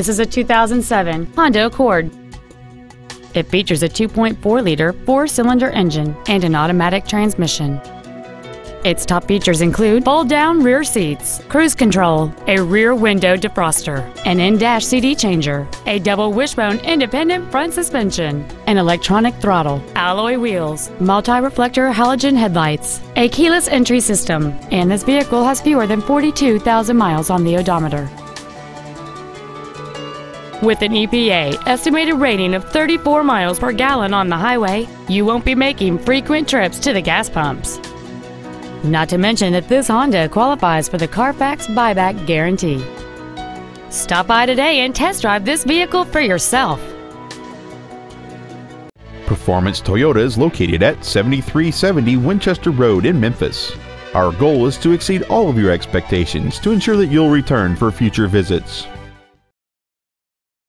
This is a 2007 Honda Accord. It features a 2.4-liter four-cylinder engine and an automatic transmission. Its top features include fold-down rear seats, cruise control, a rear window defroster, an in-dash CD changer, a double wishbone independent front suspension, an electronic throttle, alloy wheels, multi-reflector halogen headlights, a keyless entry system, and this vehicle has fewer than 42,000 miles on the odometer. With an EPA estimated rating of 34 miles per gallon on the highway, you won't be making frequent trips to the gas pumps. Not to mention that this Honda qualifies for the Carfax buyback guarantee. Stop by today and test drive this vehicle for yourself. Performance Toyota is located at 7370 Winchester Road in Memphis. Our goal is to exceed all of your expectations to ensure that you'll return for future visits.